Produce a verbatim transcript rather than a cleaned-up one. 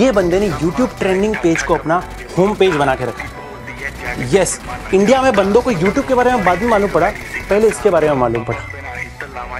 ये बंदे ने YouTube ट्रेंडिंग पेज को अपना होम पेज बना के रखा। यस, इंडिया में बंदों को YouTube के बारे में बाद में मालूम पड़ा, पहले इसके बारे में मालूम पड़ा।